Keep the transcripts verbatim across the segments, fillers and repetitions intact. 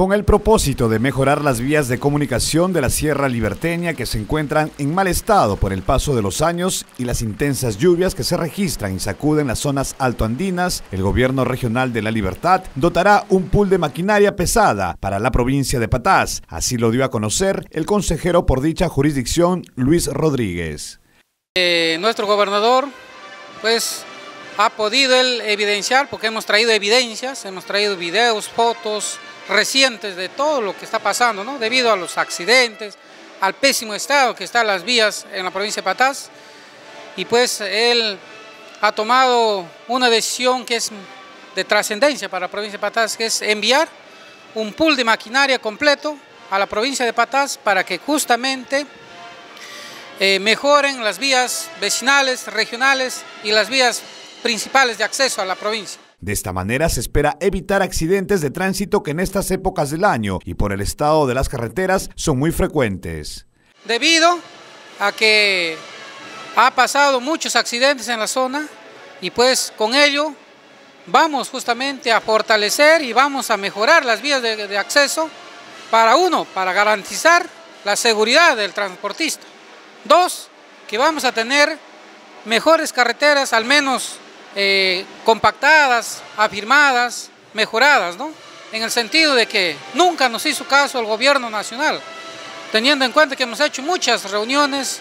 Con el propósito de mejorar las vías de comunicación de la Sierra Liberteña que se encuentran en mal estado por el paso de los años y las intensas lluvias que se registran y sacuden las zonas altoandinas, el gobierno regional de La Libertad dotará un pool de maquinaria pesada para la provincia de Pataz. Así lo dio a conocer el consejero por dicha jurisdicción, Luis Rodríguez. Eh, nuestro gobernador, pues, ha podido él evidenciar, porque hemos traído evidencias, hemos traído videos, fotos recientes de todo lo que está pasando, ¿no? Debido a los accidentes, al pésimo estado que están las vías en la provincia de Pataz, y pues él ha tomado una decisión que es de trascendencia para la provincia de Pataz, que es enviar un pool de maquinaria completo a la provincia de Pataz para que justamente eh, mejoren las vías vecinales, regionales y las vías principales de acceso a la provincia. De esta manera se espera evitar accidentes de tránsito que en estas épocas del año y por el estado de las carreteras son muy frecuentes. Debido a que ha pasado muchos accidentes en la zona y pues con ello vamos justamente a fortalecer y vamos a mejorar las vías de, de acceso para uno, para garantizar la seguridad del transportista. Dos, que vamos a tener mejores carreteras, al menos Eh, compactadas, afirmadas, mejoradas, ¿no? En el sentido de que nunca nos hizo caso el gobierno nacional, teniendo en cuenta que hemos hecho muchas reuniones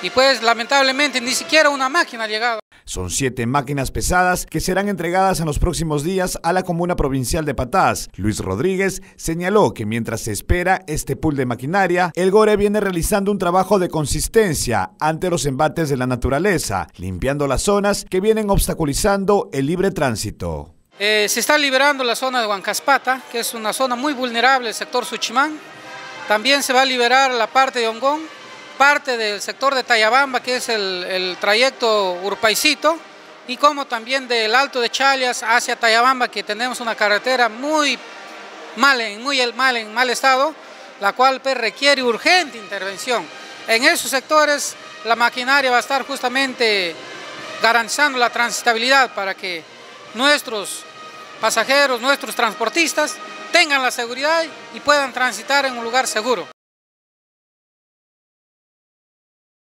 y pues lamentablemente ni siquiera una máquina ha llegado. Son siete máquinas pesadas que serán entregadas en los próximos días a la comuna provincial de Pataz. Luis Rodríguez señaló que mientras se espera este pool de maquinaria, el GORE viene realizando un trabajo de consistencia ante los embates de la naturaleza, limpiando las zonas que vienen obstaculizando el libre tránsito. Eh, se está liberando la zona de Huancaspata, que es una zona muy vulnerable, el sector Suchimán. También se va a liberar la parte de Hongón, parte del sector de Tayabamba, que es el, el trayecto Urpaicito, y como también del Alto de Chalias hacia Tayabamba, que tenemos una carretera muy mal, en muy mal, en mal estado, la cual pues, requiere urgente intervención. En esos sectores la maquinaria va a estar justamente garantizando la transitabilidad para que nuestros pasajeros, nuestros transportistas tengan la seguridad y puedan transitar en un lugar seguro.